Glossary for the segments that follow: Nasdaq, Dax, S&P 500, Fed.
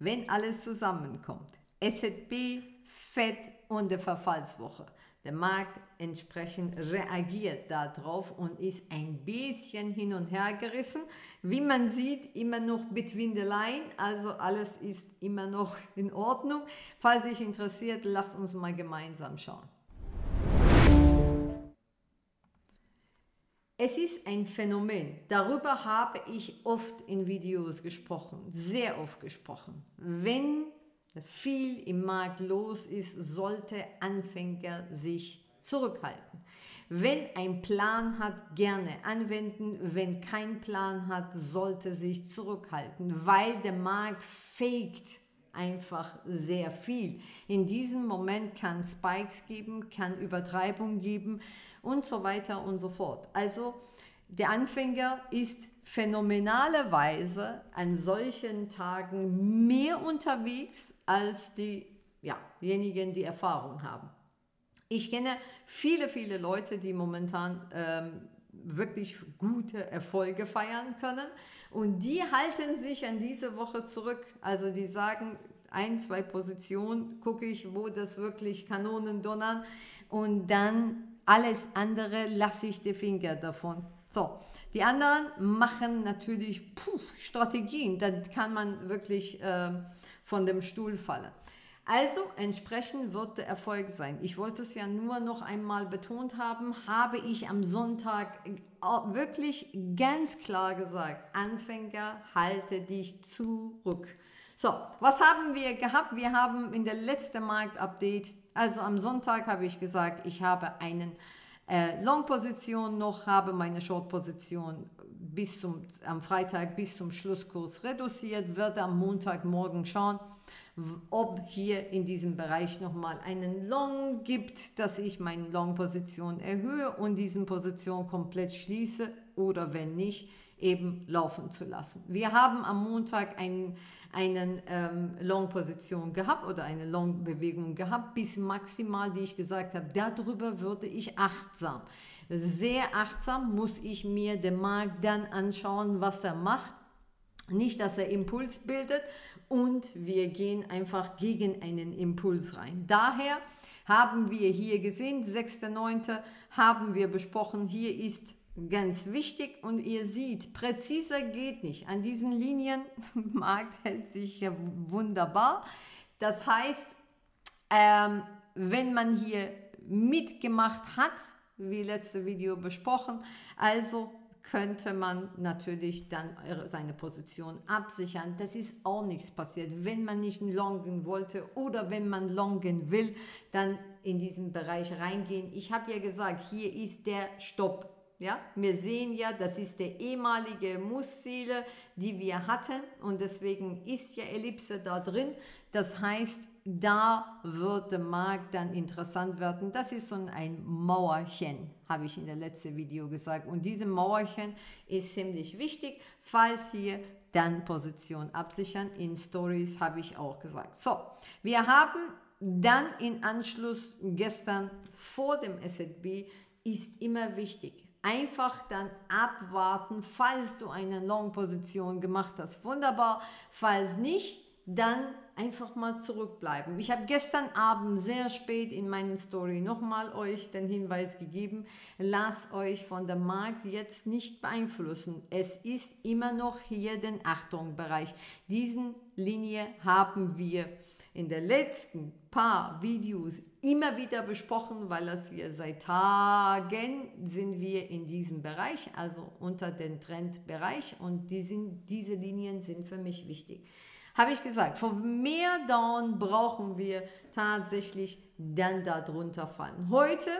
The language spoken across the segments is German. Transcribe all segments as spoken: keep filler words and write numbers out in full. wenn alles zusammenkommt. S und P, Fed und der Verfallswoche. Der Markt entsprechend reagiert darauf und ist ein bisschen hin und her gerissen. Wie man sieht, immer noch mit Windeleien, also alles ist immer noch in Ordnung. Falls dich interessiert, lasst uns mal gemeinsam schauen. Es ist ein Phänomen, darüber habe ich oft in Videos gesprochen, sehr oft gesprochen. Wenn viel im Markt los ist, sollte Anfänger sich zurückhalten. Wenn ein Plan hat, gerne anwenden. Wenn kein Plan hat, sollte sich zurückhalten, weil der Markt faked einfach sehr viel. In diesem Moment kann Spikes geben, kann Übertreibung geben und so weiter und so fort. Also der Anfänger ist phänomenalerweise an solchen Tagen mehr unterwegs als die, ja, diejenigen, die Erfahrung haben. Ich kenne viele, viele Leute, die momentan ähm, wirklich gute Erfolge feiern können und die halten sich an diese Woche zurück. Also die sagen, ein, zwei Positionen gucke ich, wo das wirklich Kanonen donnern und dann alles andere lasse ich die Finger davon. So, die anderen machen natürlich puh, Strategien, dann kann man wirklich äh, von dem Stuhl fallen. Also entsprechend wird der Erfolg sein. Ich wollte es ja nur noch einmal betont haben, habe ich am Sonntag wirklich ganz klar gesagt, Anfänger, halte dich zurück. So, was haben wir gehabt? Wir haben in der letzten Marktupdate, also am Sonntag habe ich gesagt, ich habe einen äh, Long-Position noch, habe meine Short-Position bis zum, am Freitag bis zum Schlusskurs reduziert, werde am Montagmorgen schauen, ob hier in diesem Bereich nochmal einen Long gibt, dass ich meine Long-Position erhöhe und diesen Position komplett schließe oder wenn nicht, eben laufen zu lassen. Wir haben am Montag einen, einen ähm, Long-Position gehabt oder eine Long-Bewegung gehabt, bis maximal, die ich gesagt habe, darüber würde ich achtsam. Sehr achtsam muss ich mir den Markt dann anschauen, was er macht. Nicht, dass er Impuls bildet und wir gehen einfach gegen einen Impuls rein. Daher haben wir hier gesehen, sechster neunter haben wir besprochen, hier ist ganz wichtig und ihr seht, präziser geht nicht. An diesen Linien, Markt hält sich ja wunderbar. Das heißt, ähm, wenn man hier mitgemacht hat, wie letztes Video besprochen, also könnte man natürlich dann seine Position absichern. Das ist auch nichts passiert. Wenn man nicht longen wollte oder wenn man longen will, dann in diesen Bereich reingehen. Ich habe ja gesagt, hier ist der Stopp. Ja? Wir sehen ja, das ist der ehemalige Mussziele, die wir hatten und deswegen ist ja Ellipse da drin. Das heißt, da wird der Markt dann interessant werden. Das ist so ein Mauerchen, habe ich in der letzten Video gesagt. Und dieses Mauerchen ist ziemlich wichtig, falls hier dann Position absichern. In Stories habe ich auch gesagt. So, wir haben dann in Anschluss gestern vor dem S und P ist immer wichtig. Einfach dann abwarten, falls du eine Long-Position gemacht hast. Wunderbar, falls nicht, dann einfach mal zurückbleiben. Ich habe gestern Abend sehr spät in meinen Story nochmal euch den Hinweis gegeben, lasst euch von dem Markt jetzt nicht beeinflussen. Es ist immer noch hier den Achtung-Bereich. Diesen Linie haben wir in den letzten paar Videos immer wieder besprochen, weil das hier seit Tagen sind wir in diesem Bereich, also unter den Trendbereich und die sind, diese Linien sind für mich wichtig. Habe ich gesagt, von mehr Down brauchen wir tatsächlich dann darunter fallen. Heute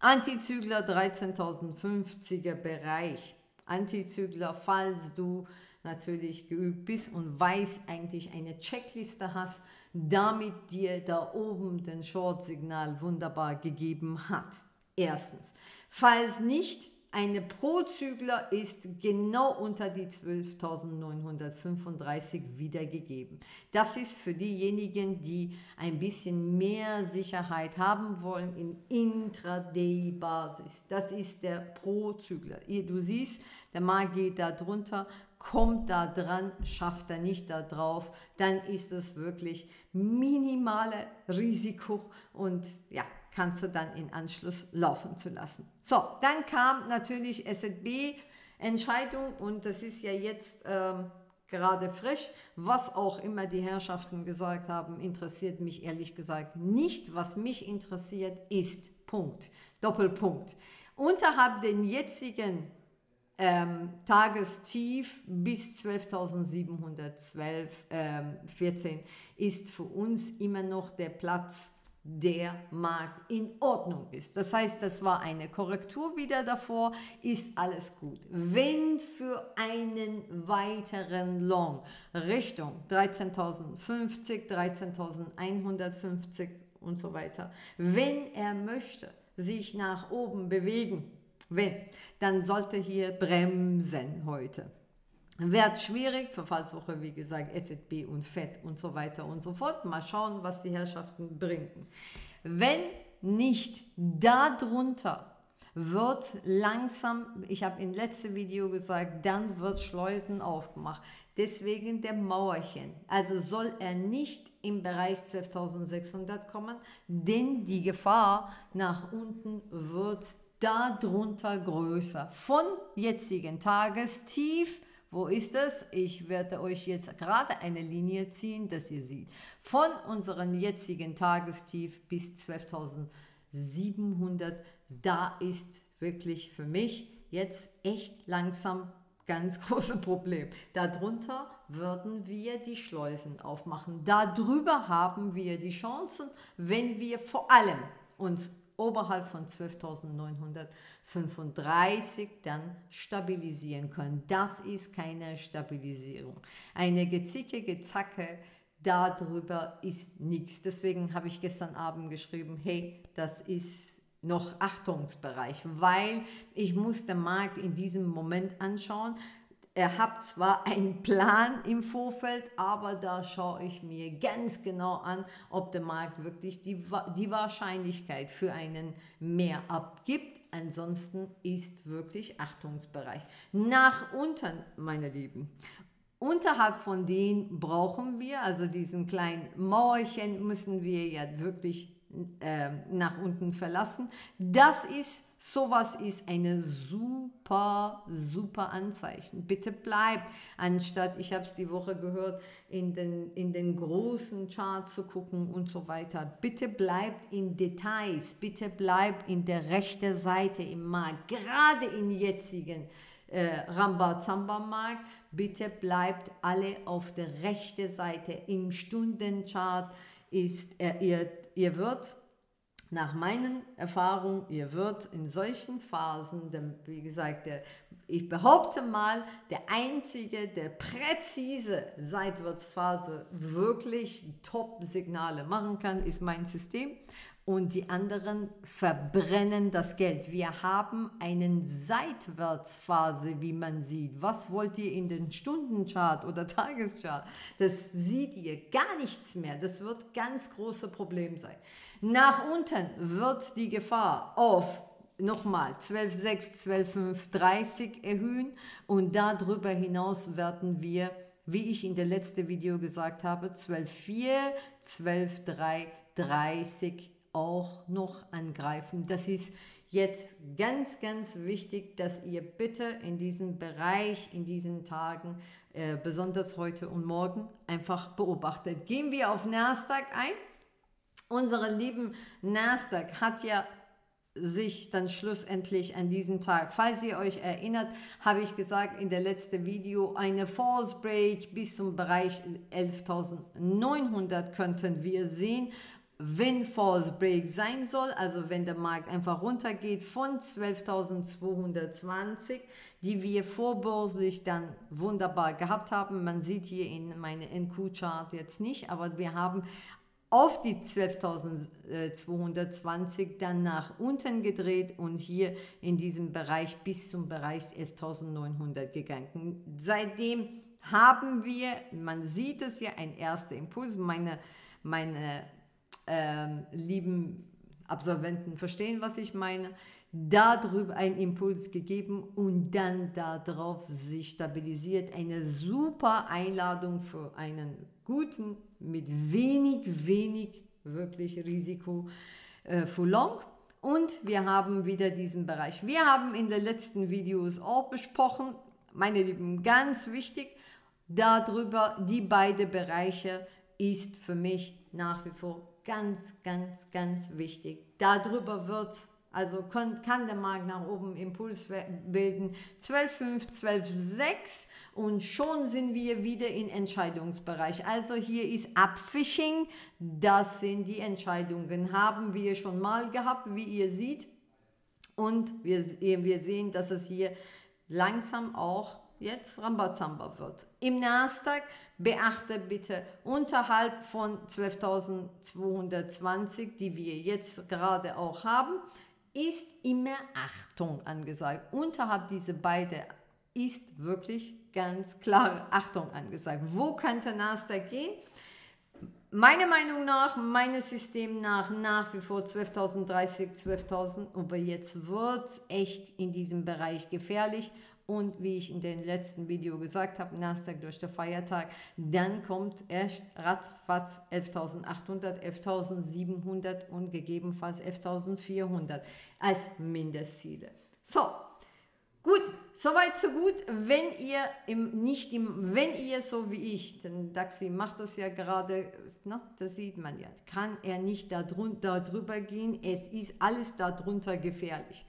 Antizykler dreizehntausendfünfziger Bereich. Antizykler, falls du natürlich geübt bist und weißt, eigentlich eine Checkliste hast, damit dir da oben den Short-Signal wunderbar gegeben hat. Erstens, falls nicht, eine Prozykler ist genau unter die zwölftausendneunhundertfünfunddreißig wiedergegeben. Das ist für diejenigen, die ein bisschen mehr Sicherheit haben wollen in Intraday-Basis. Das ist der Prozykler. Du siehst, der Markt geht da drunter kommt da dran, schafft er nicht da drauf, dann ist es wirklich minimale Risiko und ja, kannst du dann in Anschluss laufen zu lassen. So, dann kam natürlich S und P-Entscheidung und das ist ja jetzt ähm, gerade frisch. Was auch immer die Herrschaften gesagt haben, interessiert mich ehrlich gesagt nicht. Was mich interessiert ist, Punkt, Doppelpunkt. Unterhalb den jetzigen Ähm, Tagestief bis zwölftausendsiebenhundertzwölf, ähm, vierzehn ist für uns immer noch der Platz, der Markt in Ordnung ist. Das heißt, das war eine Korrektur wieder davor, ist alles gut. Wenn für einen weiteren Long Richtung dreizehntausendfünfzig, dreizehntausendeinhundertfünfzig und so weiter, wenn er möchte, sich nach oben bewegen, wenn, dann sollte hier bremsen heute. Wird schwierig, Verfallswoche, wie gesagt, S und P und Fett und so weiter und so fort. Mal schauen, was die Herrschaften bringen. Wenn nicht darunter, wird langsam, ich habe im letzten Video gesagt, dann wird Schleusen aufgemacht. Deswegen der Mauerchen. Also soll er nicht im Bereich zwölftausendsechshundert kommen, denn die Gefahr nach unten wird darunter größer. Von jetzigen Tagestief, wo ist es? Ich werde euch jetzt gerade eine Linie ziehen, dass ihr seht. Von unserem jetzigen Tagestief bis zwölftausendsiebenhundert, da ist wirklich für mich jetzt echt langsam ganz großes Problem. Darunter würden wir die Schleusen aufmachen. Darüber haben wir die Chancen, wenn wir vor allem uns oberhalb von zwölftausendneunhundertfünfunddreißig dann stabilisieren können. Das ist keine Stabilisierung. Eine gezicke, gezacke, darüber ist nichts. Deswegen habe ich gestern Abend geschrieben, hey, das ist noch Achtungsbereich, weil ich muss den Markt in diesem Moment anschauen. Er hat zwar einen Plan im Vorfeld, aber da schaue ich mir ganz genau an, ob der Markt wirklich die, die Wahrscheinlichkeit für einen mehr abgibt. Ansonsten ist wirklich Achtungsbereich. Nach unten, meine Lieben. Unterhalb von denen brauchen wir, also diesen kleinen Mauerchen müssen wir ja wirklich äh, nach unten verlassen. Das ist sowas ist eine super, super Anzeichen. Bitte bleib, anstatt, ich habe es die Woche gehört, in den, in den großen Chart zu gucken und so weiter. Bitte bleibt in Details, bitte bleibt in der rechten Seite im Markt, gerade im jetzigen äh, Rambazamba-Markt. Bitte bleibt alle auf der rechten Seite. Im Stundenchart ist, äh, ihr, ihr wird... Nach meinen Erfahrungen, ihr wird in solchen Phasen, denn wie gesagt, der, ich behaupte mal, der einzige, der präzise Seitwärtsphase wirklich Top-Signale machen kann, ist mein System. Und die anderen verbrennen das Geld. Wir haben eine Seitwärtsphase, wie man sieht. Was wollt ihr in den Stundenchart oder Tageschart? Das seht ihr gar nichts mehr. Das wird ein ganz großes Problem sein. Nach unten wird die Gefahr auf nochmal zwölf Komma sechs, zwölf Komma fünf, dreißig erhöhen. Und darüber hinaus werden wir, wie ich in der letzten Video gesagt habe, zwölf Komma vier, zwölf Komma drei, dreißig auch noch angreifen. Das ist jetzt ganz, ganz wichtig, dass ihr bitte in diesem Bereich, in diesen Tagen, äh, besonders heute und morgen, einfach beobachtet. Gehen wir auf Nasdaq ein. Unsere lieben Nasdaq hat ja sich dann schlussendlich an diesen Tag, falls ihr euch erinnert, habe ich gesagt in der letzten Video, eine False Break bis zum Bereich elftausendneunhundert könnten wir sehen. Wenn False Break sein soll, also wenn der Markt einfach runtergeht von zwölftausendzweihundertzwanzig, die wir vorbörslich dann wunderbar gehabt haben. Man sieht hier in meine N Q-Chart jetzt nicht, aber wir haben auf die zwölftausendzweihundertzwanzig dann nach unten gedreht und hier in diesem Bereich bis zum Bereich elftausendneunhundert gegangen. Seitdem haben wir, man sieht es ja, ein erster Impuls, meine, meine, Ähm, lieben Absolventen verstehen, was ich meine. darüber einen Impuls gegeben und dann darauf sich stabilisiert. Eine super Einladung für einen guten, mit wenig, wenig wirklich Risiko äh, für Long. Und wir haben wieder diesen Bereich. Wir haben in den letzten Videos auch besprochen, meine Lieben, ganz wichtig, darüber die beiden Bereiche ist für mich nach wie vor ganz, ganz, ganz wichtig. Darüber wird, also kann, kann der Markt nach oben Impuls bilden, zwölf Komma fünf, zwölf Komma sechs und schon sind wir wieder im Entscheidungsbereich. Also hier ist Abfishing, das sind die Entscheidungen, haben wir schon mal gehabt, wie ihr seht. Und wir, wir sehen, dass es hier langsam auch jetzt Rambazamba wird. Im Nasdaq beachte bitte unterhalb von zwölftausendzweihundertzwanzig, die wir jetzt gerade auch haben, ist immer Achtung angesagt. Unterhalb dieser beiden ist wirklich ganz klare Achtung angesagt. Wo kann der Nasdaq gehen? Meiner Meinung nach, meines Systems nach, nach wie vor zwölftausenddreißig, zwölftausend, aber jetzt wird es echt in diesem Bereich gefährlich. Und wie ich in dem letzten Video gesagt habe, Nasdaq durch den Feiertag, dann kommt erst ratzfatz elftausendachthundert, elftausendsiebenhundert und gegebenenfalls elftausendvierhundert als Mindestziele. So, gut, soweit so gut. Wenn ihr im, nicht im, wenn ihr so wie ich, denn Daxi macht das ja gerade, na, das sieht man ja, kann er nicht darunter, darüber gehen, es ist alles darunter gefährlich.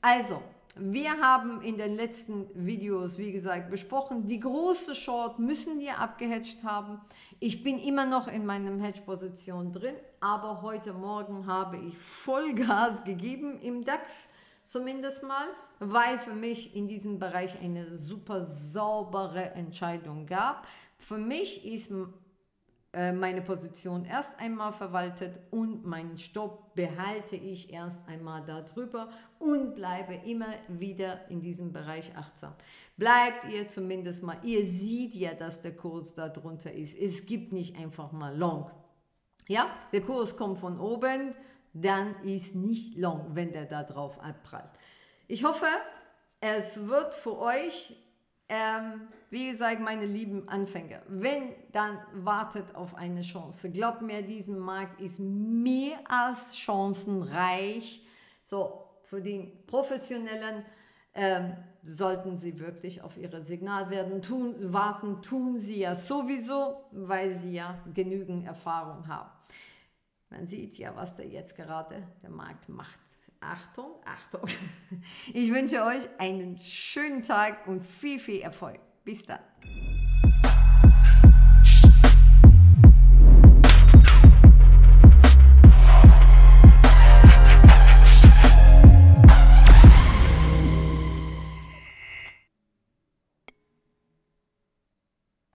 Also, wir haben in den letzten Videos, wie gesagt, besprochen, die große Short müssen wir abgehatcht haben. Ich bin immer noch in meinem Hedge-Position drin, aber heute Morgen habe ich Vollgas gegeben im DAX, zumindest mal, weil für mich in diesem Bereich eine super saubere Entscheidung gab. Für mich ist meine Position erst einmal verwaltet und meinen Stopp behalte ich erst einmal darüber und bleibe immer wieder in diesem Bereich achtsam. Bleibt ihr zumindest mal, ihr seht ja, dass der Kurs darunter ist. Es gibt nicht einfach mal Long. Ja, der Kurs kommt von oben, dann ist nicht Long, wenn der da drauf abprallt. Ich hoffe, es wird für euch Ähm, wie gesagt, meine lieben Anfänger, wenn, dann wartet auf eine Chance. Glaubt mir, diesen Markt ist mehr als chancenreich. So, für den Professionellen ähm, sollten sie wirklich auf ihre Signal werden. Tun, warten tun sie ja sowieso, weil sie ja genügend Erfahrung haben. Man sieht ja, was der jetzt gerade der Markt macht. Achtung, Achtung. Ich wünsche euch einen schönen Tag und viel, viel Erfolg. Bis dann.